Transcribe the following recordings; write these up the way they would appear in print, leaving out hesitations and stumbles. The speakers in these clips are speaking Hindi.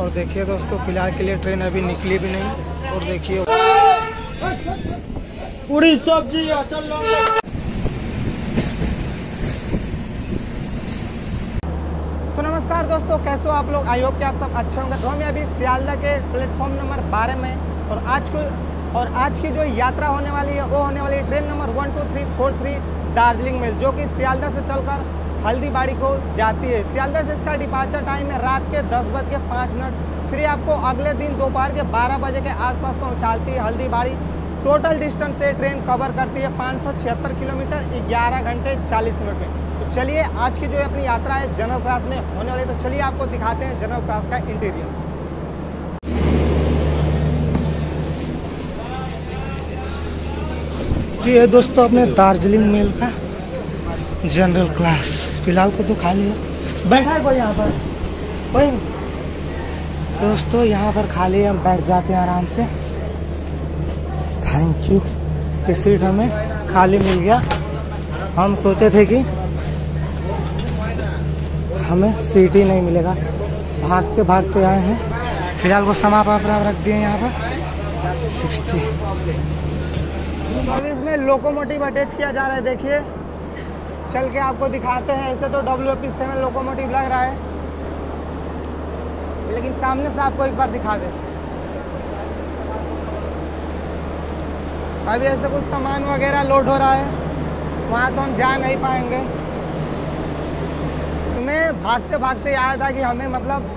और देखिए दोस्तों फिलहाल के लिए ट्रेन अभी निकली भी नहीं। और देखिए पूरी सब्जी नमस्कार दोस्तों, कैसे हो आप लोग? आई होप कि आप सब अच्छे होंगे। तो हम अभी सियालदा के प्लेटफॉर्म नंबर 12 में और आज की जो यात्रा होने वाली है वो होने वाली है ट्रेन नंबर 12343 दार्जिलिंग मेल, जो कि सियालदा से चलकर हल्दीबाड़ी को जाती है। सियालदा से इसका डिपार्चर टाइम है रात के 10:05, फिर आपको अगले दिन दोपहर के 12 बजे के आसपास पहुँचाती है हल्दीबाड़ी। टोटल डिस्टेंस से ट्रेन कवर करती है 576 किलोमीटर 11 घंटे 40 मिनट में। चलिए आज की जो अपनी यात्रा है जनरल क्लास में होने वाली, तो चलिए आपको दिखाते हैं जनरल क्लास का इंटीरियर। जी ये दोस्तों अपने दार्जिलिंग मेल का जनरल क्लास फिलहाल को तो खाली है, बैठा है कोई यहाँ पर? कोई दोस्तों यहाँ पर खाली हम बैठ जाते हैं आराम से। थैंक यू, ये सीट हमें खाली मिल गया। हम सोचे थे कि हमें सीट ही नहीं मिलेगा, भागते भागते आए हैं। फिलहाल वो समा पाप रख दिए यहाँ पर 60। सर्विस में लोकोमोटिव अटैच किया जा रहा है, देखिए चल के आपको दिखाते हैं। ऐसे तो WAP-7 लोकोमोटिव लग रहा है, लेकिन सामने से आपको एक बार दिखा दे। अभी ऐसे कुछ सामान वगैरह लोड हो रहा है, वहाँ तो हम जा नहीं पाएंगे। हमें भागते भागते याद था कि हमें मतलब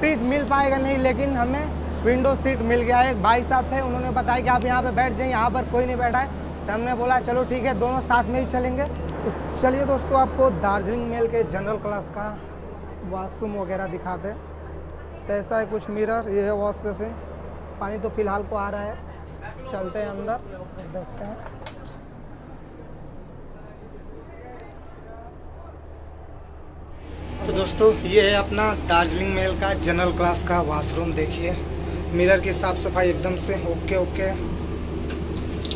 सीट मिल पाएगा नहीं, लेकिन हमें विंडो सीट मिल गया है। एक भाई साहब थे, उन्होंने बताया कि आप यहाँ पे बैठ जाइए, यहाँ पर कोई नहीं बैठा है। तो हमने बोला चलो ठीक है, दोनों साथ में ही चलेंगे। तो चलिए दोस्तों आपको दार्जिलिंग मेल के जनरल क्लास का वॉशरूम वगैरह दिखाते हैं। तो ऐसा है कुछ मिरर, ये है वॉश बेसिन। पानी तो फिलहाल को आ रहा है, चलते हैं अंदर देखते हैं। तो दोस्तों ये है अपना दार्जिलिंग मेल का जनरल क्लास का वॉशरूम, देखिए मिरर की साफ सफाई एकदम से ओके।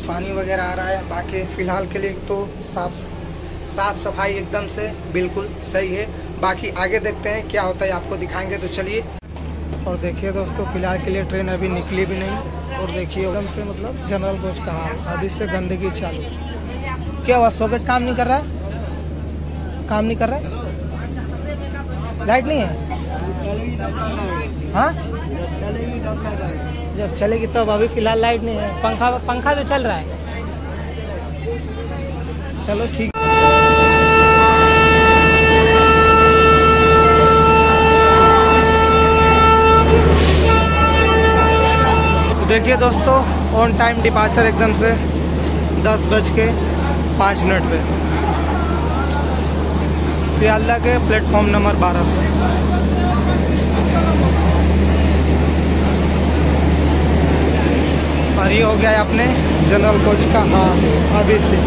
पानी वगैरह आ रहा है, बाकी फिलहाल के लिए तो साफ सफाई एकदम से बिल्कुल सही है। बाकी आगे देखते हैं क्या होता है, आपको दिखाएंगे। तो चलिए, और देखिए दोस्तों फिलहाल के लिए ट्रेन अभी निकली भी नहीं। और देखिए एकदम से मतलब जनरल कोच का अभी से गंदगी चालू। क्या हुआ, सॉकेट काम नहीं कर रहा है? लाइट नहीं है? हाँ जब चलेगी तब, अभी फिलहाल लाइट नहीं है। पंखा तो चल रहा है, चलो ठीक। देखिए दोस्तों ऑन टाइम डिपार्चर एकदम से 10:05 पे सियालदा के प्लेटफॉर्म नंबर 12 से। और ये हो गया है अपने जनरल कोच का हाल। अभी से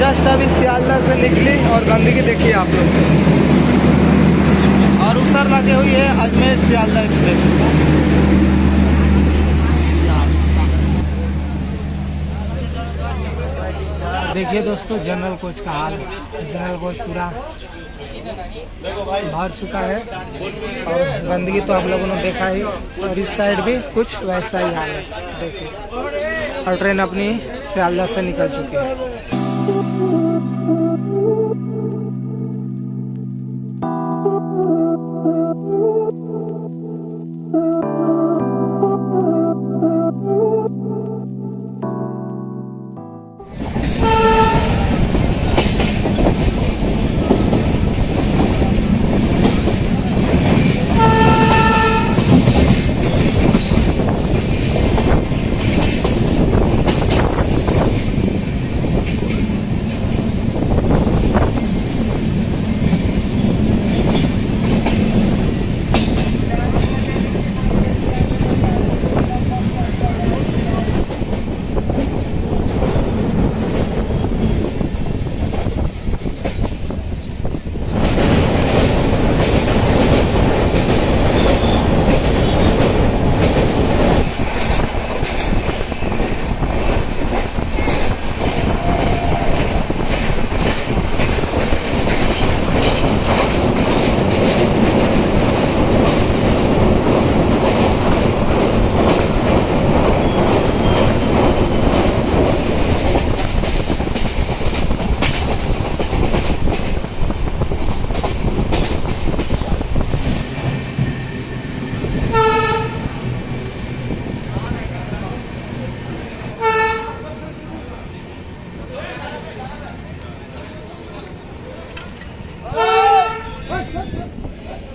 जस्ट अभी सियालदा से निकली और गंदगी देखिए आप लोग। और उसर लगे हुई है अजमेर सियालदा एक्सप्रेस। देखिए दोस्तों जनरल कोच का हाल, जनरल कोच पूरा भर चुका है और गंदगी तो आप लोगों ने देखा ही। और इस साइड भी कुछ वैसा ही हाल है, देखिए। और ट्रेन अपनी सियालदा से निकल चुकी है।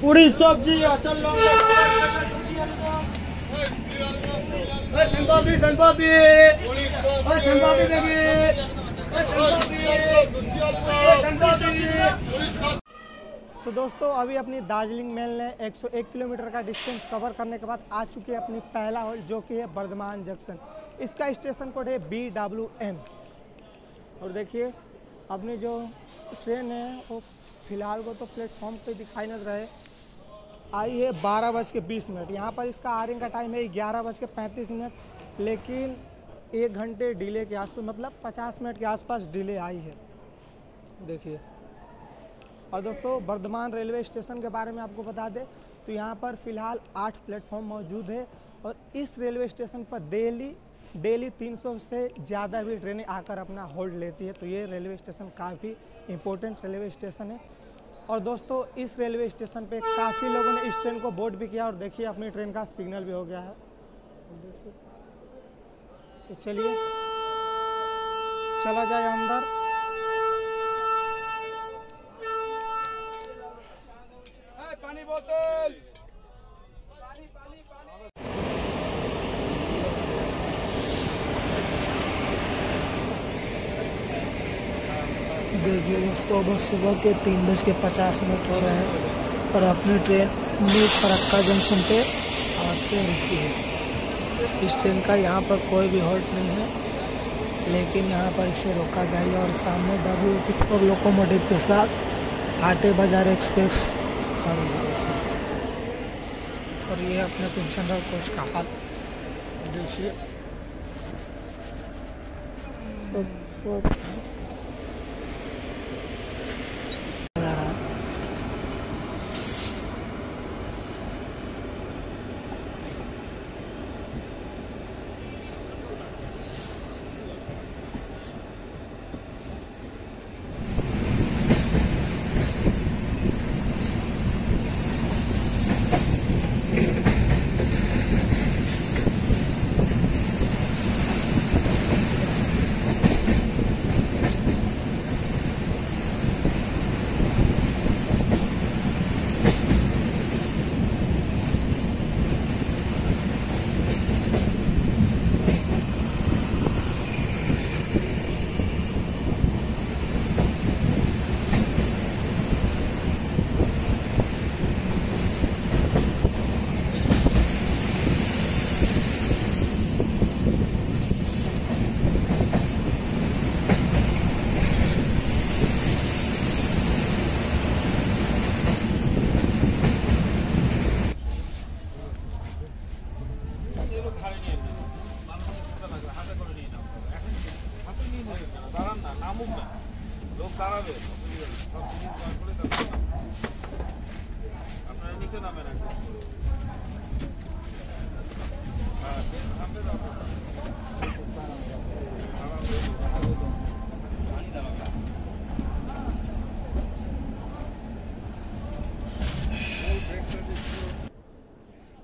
पूरी सब्जी चल लो तो दोस्तों अभी अपनी दार्जिलिंग मेल ने 101 किलोमीटर का डिस्टेंस कवर करने के बाद आ चुकी है अपनी पहला हॉल जो कि है बर्धमान जंक्शन। इसका स्टेशन कोड है BWM। और देखिए अपनी जो ट्रेन है वो फिलहाल को तो प्लेटफॉर्म पे दिखाई नहीं रहे, आई है 12:20। यहाँ पर इसका आर्यन का टाइम है 11:35, लेकिन 1 घंटे डिले के आसपास, मतलब 50 मिनट के आसपास डिले आई है। देखिए और दोस्तों बर्धमान रेलवे स्टेशन के बारे में आपको बता दें तो यहाँ पर फ़िलहाल 8 प्लेटफॉर्म मौजूद है और इस रेलवे स्टेशन पर डेली 300 से ज़्यादा भी ट्रेनें आकर अपना होल्ड लेती है। तो ये रेलवे स्टेशन काफ़ी इम्पोर्टेंट रेलवे स्टेशन है। और दोस्तों इस रेलवे स्टेशन पे काफ़ी लोगों ने इस ट्रेन को बोर्ड भी किया और देखिए अपनी ट्रेन का सिग्नल भी हो गया है। तो चलिए चला जाए अंदर। पानी बोतल पानी पानी पानी। देखिए दोस्तों बस सुबह के 3:50 हो रहे हैं और अपनी ट्रेन न्यू फरक्का जंक्शन पे आके रुकी है। इस ट्रेन का यहाँ पर कोई भी हॉल्ट नहीं है, लेकिन यहाँ पर इसे रोका गया है। और सामने WAP-4 लोकोमोटिव के साथ हाटे बाजार एक्सप्रेस खड़ी है। देखिए और ये अपने पेंशनर कोच का हाल देखिए।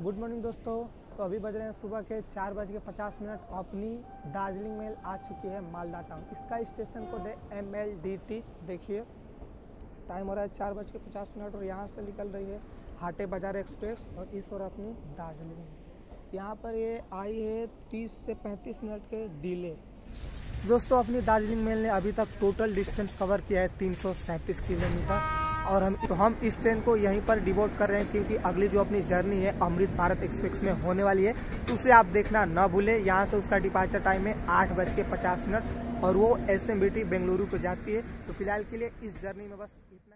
गुड मॉर्निंग दोस्तों। तो अभी बज रहे हैं सुबह के 4:50। अपनी दार्जिलिंग मेल आ चुकी है मालदा टाउन। इसका स्टेशन कोड है MLDT। देखिए टाइम हो रहा है 4:50 और यहाँ से निकल रही है हाटे बाजार एक्सप्रेस और इस और अपनी दार्जिलिंग। यहाँ पर ये आई है 30 से 35 मिनट के डिले। दोस्तों अपनी दार्जिलिंग मेल ने अभी तक टोटल डिस्टेंस कवर किया है 337 किलोमीटर और हम इस ट्रेन को यहीं पर डिवोट कर रहे हैं क्योंकि अगली जो अपनी जर्नी है अमृत भारत एक्सप्रेस में होने वाली है, तो उसे आप देखना ना भूलें। यहाँ से उसका डिपार्चर टाइम है 8:50 और वो SMBTI बेंगलुरु को जाती है। तो फिलहाल के लिए इस जर्नी में बस